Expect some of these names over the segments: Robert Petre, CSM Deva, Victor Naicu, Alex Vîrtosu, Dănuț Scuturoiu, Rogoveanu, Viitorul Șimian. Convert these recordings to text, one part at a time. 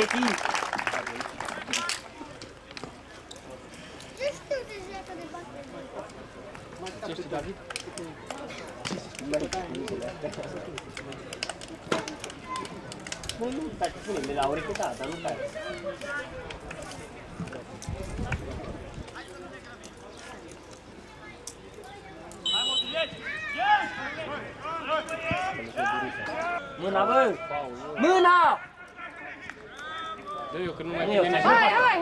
Pekin. Ce știi, David? Nu taci, pune-mi la ureche, da, dar nu taci. Mâna, bă! Mâna! Eu, că nu mai hai, hai,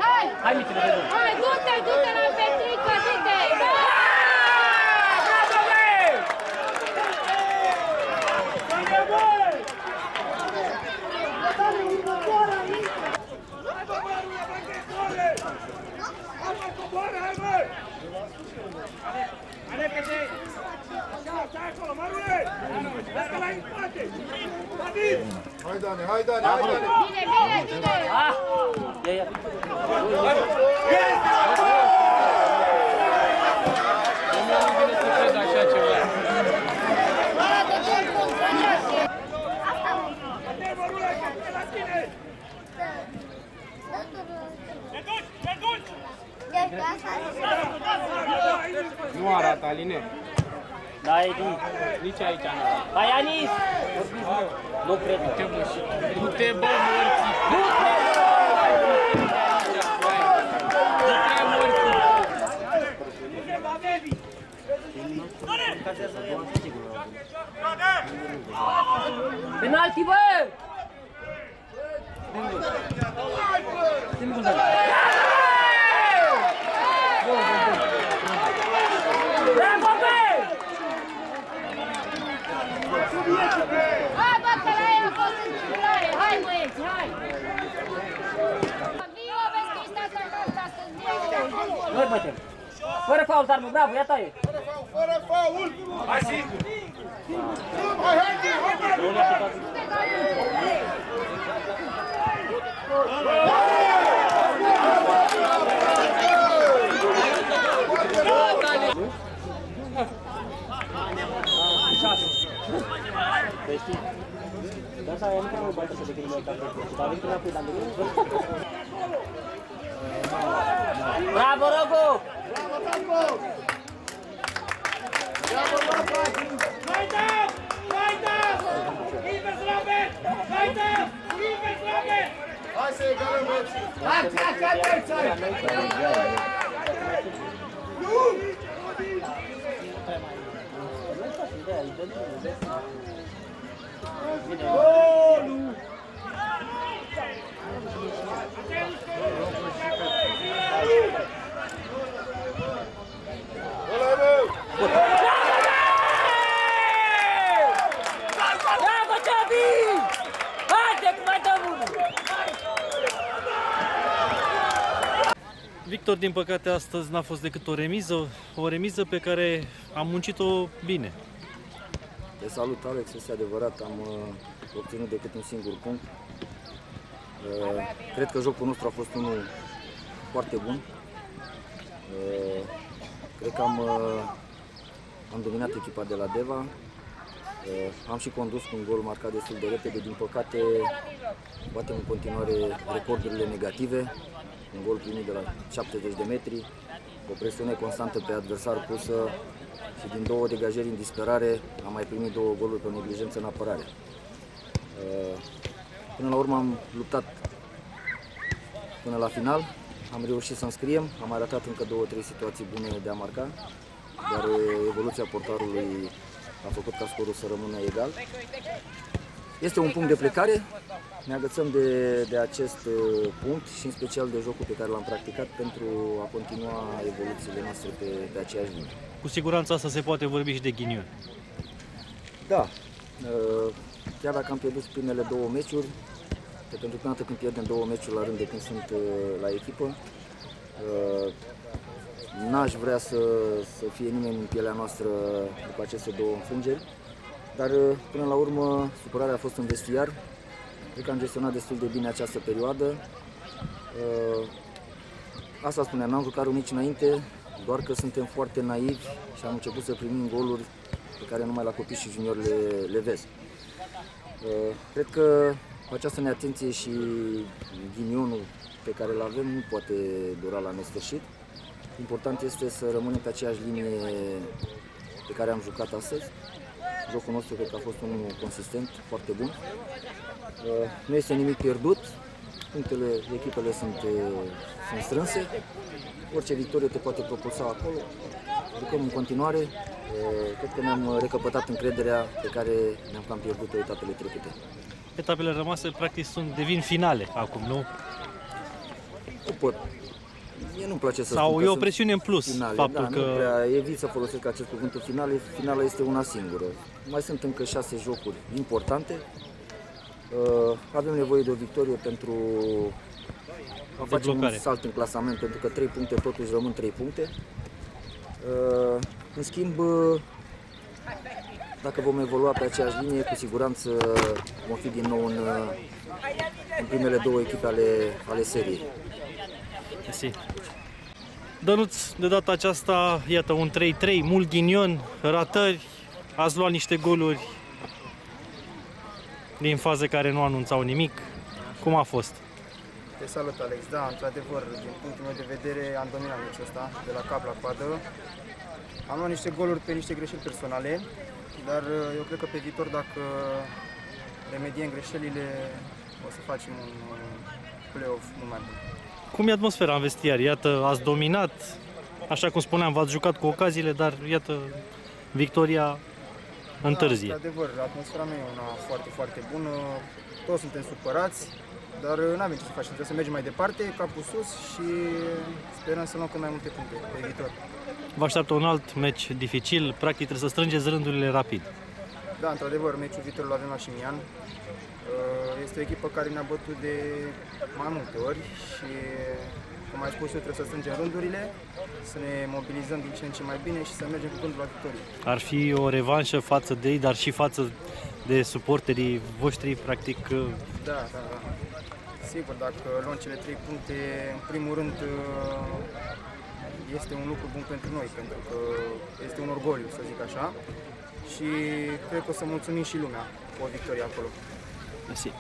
hai! Hai, hai, hai, du-te, du-te la Petrică, du-te! Bravo, băi! Bravo, băi! Hai, băi! Ale pe ce? Stai acolo, mă râi! Dacă l-ai în spate! David! Hai, Dani, hai, Dani, hai, Dani! Bine, bine, bine! Nu vine să cred așa ceva! Asta mă râi, că e la tine! Te duci, te duci! Nu arată, Aline. Da, e din... Nici aici nu arată. Hai, Anis! Nu cred. Du-te, bă, morții! Du-te, bă! Du-te, morții! Du-te, bă, baby! Penalti, bă! Dă-mi gol, bă! Hai, bata la el, a fost în culoare! Hai, băieți, hai! Vio, vezi că-i stați la carta astăzi! Noi bătem! Fără faul, Darmă, bravo, ia taie! Fără faul, fără faul! Hai, singur! Hai, hai, hai, hai! Dar să ai nu bate să devină o carte. Dar vin până apoi, dar nu. Bravo, Rogo! Bravo, Rogo! Bravo, Rogo! Mai dau! Mai dau! Invers, Robert! Mai dau! Invers, Robert! Hai să egalăm meciul! Acția, nu! Gol! Victor, din păcate, astăzi n-a fost decât o remiză pe care am muncit-o bine. Te salut, Alex, este adevărat, am obținut decât un singur punct. Cred că jocul nostru a fost unul foarte bun. Cred că am dominat echipa de la Deva. Am și condus cu un gol marcat destul de repede, din păcate batem în continuare recordurile negative. Un gol primit de la 70 de metri, o presiune constantă pe adversar pusă și din două degajări în disperare am mai primit două goluri pe neglijență în apărare. Până la urmă am luptat până la final, am reușit să înscriem, am arătat încă două-trei situații bune de a marca, dar evoluția portarului a făcut ca scorul să rămână egal. Este un punct de plecare, ne agățăm de acest punct și în special de jocul pe care l-am practicat pentru a continua evoluțiile noastre pe aceeași linie. Cu siguranță asta se poate vorbi și de ghinion. Da, chiar dacă am pierdut primele două meciuri, pentru prima dată când pierdem două meciuri la rând de când sunt la echipă, n-aș vrea să fie nimeni în pielea noastră după aceste două înfrângeri. Dar, până la urmă, supărarea a fost în vestiar. Cred că am gestionat destul de bine această perioadă. Asta spuneam, n-am jucat mici înainte, doar că suntem foarte naivi și am început să primim goluri pe care numai la copii și juniori le vezi. Cred că cu această neatenție și care îl avem nu poate dura la nesfârșit. Important este să rămânem pe aceeași linie pe care am jucat astăzi. Jocul nostru cred că a fost unul consistent, foarte bun. Nu este nimic pierdut, punctele, echipele sunt strânse, orice victorie te poate propulsa acolo. Ducăm în continuare, cred că ne-am recăpătat încrederea pe care ne-am cam pierdut-o etapele trecute. Etapele rămase, practic, devin finale acum, nu? Nu pot. Nu-mi place să spun. Sau e o presiune în plus, finale. Faptul da, că... Nu prea evit să folosesc acest cuvânt în finale, finala este una singură. Mai sunt încă 6 jocuri importante. Avem nevoie de o victorie pentru a face un salt în clasament, pentru că 3 puncte totuși rămân 3 puncte. În schimb, dacă vom evolua pe aceeași linie, cu siguranță vom fi din nou în primele 2 echipe ale seriei. Dănuț, de data aceasta, iată, un 3-3, mult ghinion, ratări, ați luat niște goluri din faze care nu anunțau nimic. Cum a fost? Te salut, Alex. Da, într-adevăr, din punctul meu de vedere, am dominat meciul ăsta, de la cap la coadă. Am luat niște goluri pe niște greșeli personale, dar eu cred că pe viitor, dacă remediem greșelile, o să facem un play-off mult mai bun. Cum e atmosfera în vestiar? Iată, ați dominat, așa cum spuneam, v-ați jucat cu ocaziile, dar iată, victoria întârzie. Da, într-adevăr, atmosfera nu e una foarte, foarte bună, toți suntem supărați, dar n-avem ce să facem, trebuie să mergem mai departe, capul sus și sperăm să luăm cât mai multe puncte pe viitor. Vă așteaptă un alt meci dificil, practic trebuie să strângeți rândurile rapid. Da, într-adevăr, meciul viitor îl avem la Șimian. Este o echipă care ne-a bătut de mai multe ori și, cum ai spus eu, trebuie să strângem rândurile, să ne mobilizăm din ce în ce mai bine și să mergem cu gândul la victorie. Ar fi o revanșă față de ei, dar și față de suporterii voștri, practic? Da, da, da. Sigur, dacă luăm cele 3 puncte, în primul rând este un lucru bun pentru noi, pentru că este un orgoliu, să zic așa, și cred că o să mulțumim și lumea cu o victorie acolo. Mersi.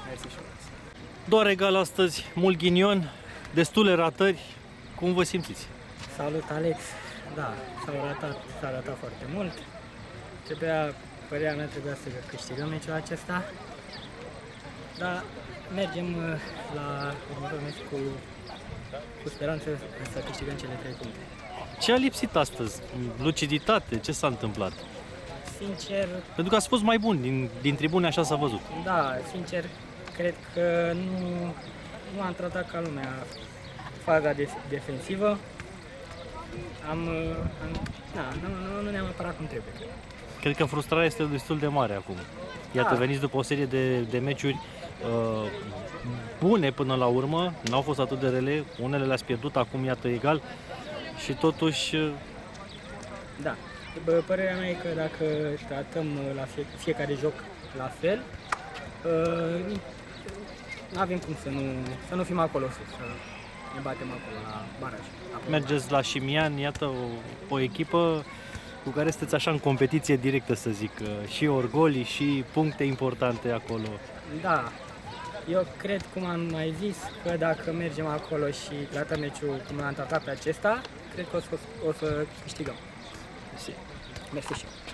Doar egal astăzi, mult ghinion, destule ratări. Cum vă simțiți? Salut, Alex. Da, s-a ratat foarte mult. Părerea mea, trebuia să câștigăm meciul acesta. Dar mergem la următorul meci cu speranță să câștigăm cele 3 puncte. Ce a lipsit astăzi? Luciditate? Ce s-a întâmplat? Sincer... Pentru că ați fost mai bun, din tribune așa s-a văzut. Da, sincer, cred că nu am tratat ca lumea faza defensivă. Nu ne-am apărat cum trebuie. Cred că frustrarea este destul de mare acum. Iată, veniți după o serie de meciuri bune până la urmă, n-au fost atât de rele, unele le-ați pierdut, acum iată egal și totuși... Da. Părerea mea e că dacă tratăm la fiecare joc la fel, nu avem cum să nu fim acolo sus, să ne batem acolo la baraj. Mergeți la Șimian, iată o echipă cu care sunteți așa în competiție directă, să zic, și orgolii și puncte importante acolo. Da, eu cred, cum am mai zis, că dacă mergem acolo și tratăm meciul cum l-am tratat pe acesta, cred că o să câștigăm. Mersi.